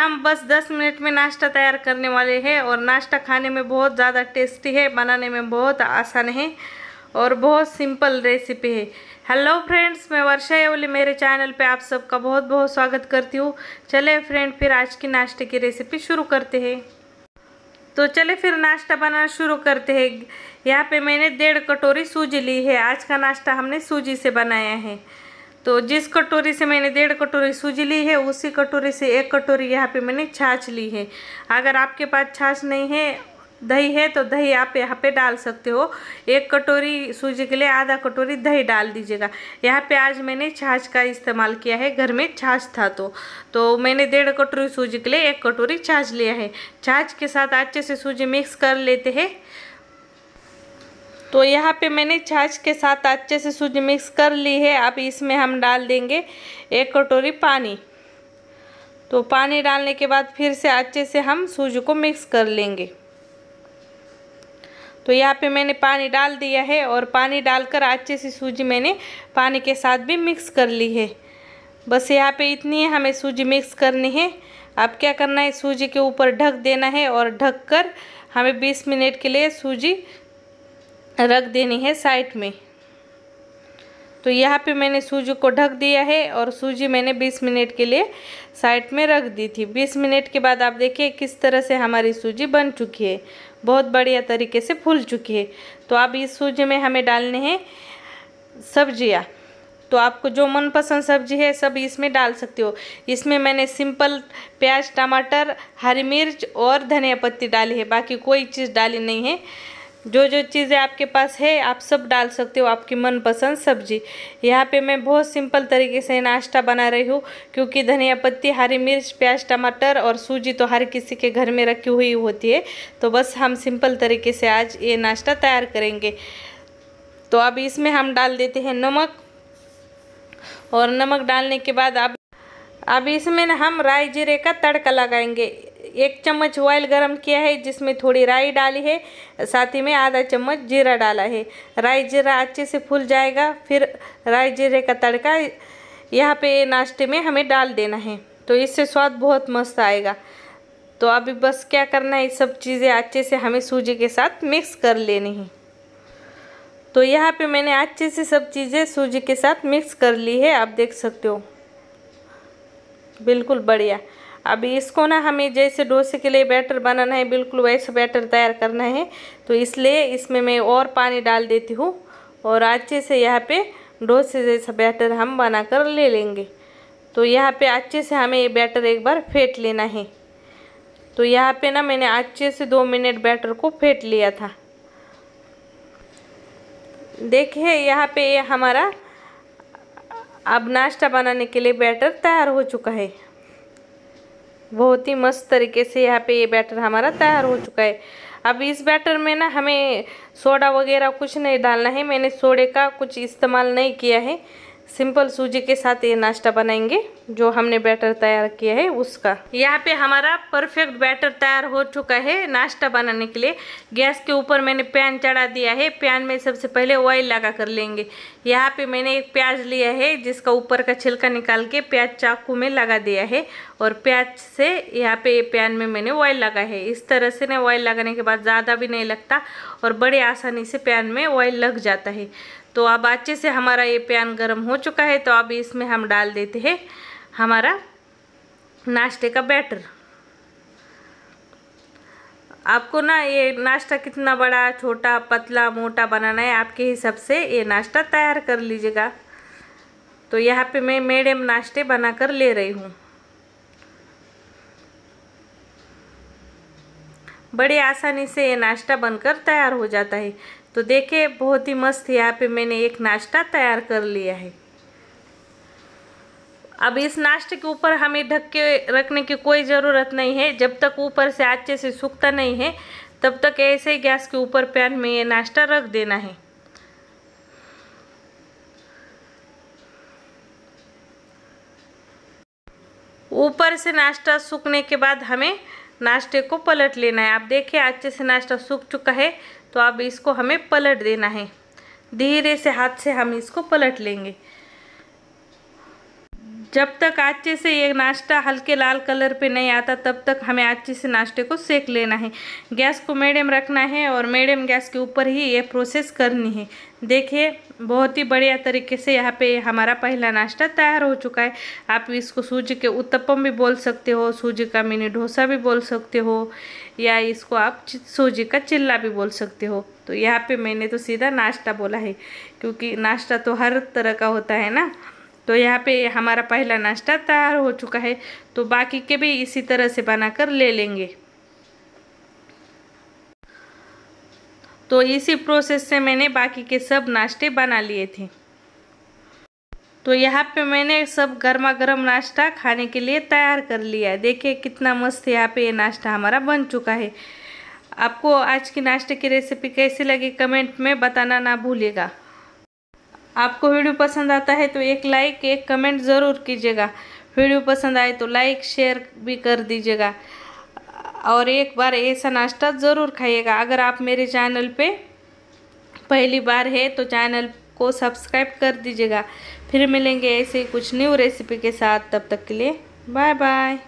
हम बस 10 मिनट में नाश्ता तैयार करने वाले हैं और नाश्ता खाने में बहुत ज़्यादा टेस्टी है, बनाने में बहुत आसान है और बहुत सिंपल रेसिपी है। हेलो फ्रेंड्स, मैं वर्षा येवले मेरे चैनल पे आप सबका बहुत बहुत स्वागत करती हूँ। चले फ्रेंड फिर आज की नाश्ते की रेसिपी शुरू करते हैं। तो चले फिर नाश्ता बनाना शुरू करते हैं। यहाँ पे मैंने 1.5 कटोरी सूजी ली है। आज का नाश्ता हमने सूजी से बनाया है। तो जिस कटोरी से मैंने 1.5 कटोरी सूजी ली है उसी कटोरी से 1 कटोरी यहाँ पे मैंने छाछ ली है। अगर आपके पास छाछ नहीं है, दही है तो दही आप यहाँ पे डाल सकते हो। 1 कटोरी सूजी के लिए आधा कटोरी दही डाल दीजिएगा। यहाँ पे आज मैंने छाछ का इस्तेमाल किया है, घर में छाछ था तो मैंने 1.5 कटोरी सूजी के लिए 1 कटोरी छाछ लिया है। छाछ के साथ अच्छे से सूजी मिक्स कर लेते हैं। तो यहाँ पे मैंने छाछ के साथ अच्छे से सूजी मिक्स कर ली है। अब इसमें हम डाल देंगे 1 कटोरी पानी। तो पानी डालने के बाद फिर से अच्छे से हम सूजी को मिक्स कर लेंगे। तो यहाँ पे मैंने पानी डाल दिया है और पानी डालकर अच्छे से सूजी मैंने पानी के साथ भी मिक्स कर ली है। बस यहाँ पे इतनी हमें सूजी मिक्स करनी है। अब क्या करना है, सूजी के ऊपर ढक देना है और ढक कर हमें 20 मिनट के लिए सूजी रख देनी है साइड में। तो यहाँ पे मैंने सूजी को ढक दिया है और सूजी मैंने 20 मिनट के लिए साइड में रख दी थी। 20 मिनट के बाद आप देखिए किस तरह से हमारी सूजी बन चुकी है, बहुत बढ़िया तरीके से फूल चुकी है। तो अब इस सूजी में हमें डालने हैं सब्जियाँ। तो आपको जो मनपसंद सब्जी है सब इसमें डाल सकते हो। इसमें मैंने सिंपल प्याज, टमाटर, हरी मिर्च और धनिया पत्ती डाली है, बाकी कोई चीज़ डाली नहीं है। जो चीज़ें आपके पास है आप सब डाल सकते हो, आपकी मनपसंद सब्जी। यहाँ पे मैं बहुत सिंपल तरीके से नाश्ता बना रही हूँ, क्योंकि धनिया पत्ती, हरी मिर्च, प्याज, टमाटर और सूजी तो हर किसी के घर में रखी हुई होती है। तो बस हम सिंपल तरीके से आज ये नाश्ता तैयार करेंगे। तो अब इसमें हम डाल देते हैं नमक और नमक डालने के बाद अब इसमें हम राई जीरे का तड़का लगाएंगे। 1 चम्मच ऑयल गरम किया है जिसमें थोड़ी राई डाली है, साथ ही में आधा चम्मच जीरा डाला है। राई जीरा अच्छे से फूल जाएगा, फिर राई जीरे का तड़का यहाँ पे नाश्ते में हमें डाल देना है। तो इससे स्वाद बहुत मस्त आएगा। तो अभी बस क्या करना है, सब चीज़ें अच्छे से हमें सूजी के साथ मिक्स कर लेनी है। तो यहाँ पे मैंने अच्छे से सब चीज़ें सूजी के साथ मिक्स कर ली है, आप देख सकते हो, बिल्कुल बढ़िया। अभी इसको ना हमें जैसे डोसे के लिए बैटर बनाना है बिल्कुल वैसा बैटर तैयार करना है। तो इसलिए इसमें मैं और पानी डाल देती हूँ और अच्छे से यहाँ पे डोसे जैसा बैटर हम बनाकर ले लेंगे। तो यहाँ पे अच्छे से हमें ये बैटर एक बार फेंट लेना है। तो यहाँ पे ना मैंने अच्छे से 2 मिनट बैटर को फेंट लिया था। देखिए यहाँ पे ये हमारा अब नाश्ता बनाने के लिए बैटर तैयार हो चुका है। बहुत ही मस्त तरीके से यहाँ पे ये बैटर हमारा तैयार हो चुका है। अब इस बैटर में ना हमें सोडा वगैरह कुछ नहीं डालना है। मैंने सोडे का कुछ इस्तेमाल नहीं किया है, सिंपल सूजी के साथ ये नाश्ता बनाएंगे जो हमने बैटर तैयार किया है उसका। यहाँ पे हमारा परफेक्ट बैटर तैयार हो चुका है नाश्ता बनाने के लिए। गैस के ऊपर मैंने पैन चढ़ा दिया है। पैन में सबसे पहले ऑयल लगा कर लेंगे। यहाँ पे मैंने एक प्याज लिया है जिसका ऊपर का छिलका निकाल के प्याज चाकू में लगा दिया है और प्याज से यहाँ पे पैन में मैंने ऑयल लगा है। इस तरह से ना ऑयल लगाने के बाद ज़्यादा भी नहीं लगता और बड़े आसानी से पैन में ऑयल लग जाता है। तो अब अच्छे से हमारा ये पैन गर्म हो चुका है। तो अब इसमें हम डाल देते हैं हमारा नाश्ते का बैटर। आपको ना ये नाश्ता कितना बड़ा, छोटा, पतला, मोटा बनाना है आपके हिसाब से ये नाश्ता तैयार कर लीजिएगा। तो यहाँ पे मैं मीडियम नाश्ते बनाकर ले रही हूँ। बड़े आसानी से ये नाश्ता बनकर तैयार हो जाता है। तो देखिए बहुत ही मस्त यहाँ पे मैंने एक नाश्ता तैयार कर लिया है। अब इस नाश्ते के ऊपर हमें ढक के रखने की कोई ज़रूरत नहीं है। जब तक ऊपर से अच्छे से सूखता नहीं है तब तक ऐसे ही गैस के ऊपर पैन में ये नाश्ता रख देना है। ऊपर से नाश्ता सूखने के बाद हमें नाश्ते को पलट लेना है। आप देखिए अच्छे से नाश्ता सूख चुका है। तो अब इसको हमें पलट देना है, धीरे से हाथ से हम इसको पलट लेंगे। जब तक अच्छे से ये नाश्ता हल्के लाल कलर पे नहीं आता तब तक हमें अच्छे से नाश्ते को सेक लेना है। गैस को मीडियम रखना है और मीडियम गैस के ऊपर ही ये प्रोसेस करनी है। देखिए बहुत ही बढ़िया तरीके से यहाँ पे हमारा पहला नाश्ता तैयार हो चुका है। आप इसको सूजी के उत्तपम भी बोल सकते हो, सूजी का मिनी डोसा भी बोल सकते हो, या इसको आप सूजी का चिल्ला भी बोल सकते हो। तो यहाँ पे मैंने तो सीधा नाश्ता बोला है क्योंकि नाश्ता तो हर तरह का होता है ना। तो यहाँ पे हमारा पहला नाश्ता तैयार हो चुका है, तो बाकी के भी इसी तरह से बनाकर ले लेंगे। तो इसी प्रोसेस से मैंने बाकी के सब नाश्ते बना लिए थे। तो यहाँ पे मैंने सब गर्मा गर्म नाश्ता खाने के लिए तैयार कर लिया है। देखिए कितना मस्त यहाँ पे ये नाश्ता हमारा बन चुका है। आपको आज की नाश्ते की रेसिपी कैसी लगी कमेंट में बताना ना भूलिएगा। आपको वीडियो पसंद आता है तो एक लाइक एक कमेंट ज़रूर कीजिएगा। वीडियो पसंद आए तो लाइक शेयर भी कर दीजिएगा और एक बार ऐसा नाश्ता ज़रूर खाइएगा। अगर आप मेरे चैनल पे पहली बार है तो चैनल को सब्सक्राइब कर दीजिएगा। फिर मिलेंगे ऐसे कुछ न्यू रेसिपी के साथ, तब तक के लिए बाय बाय।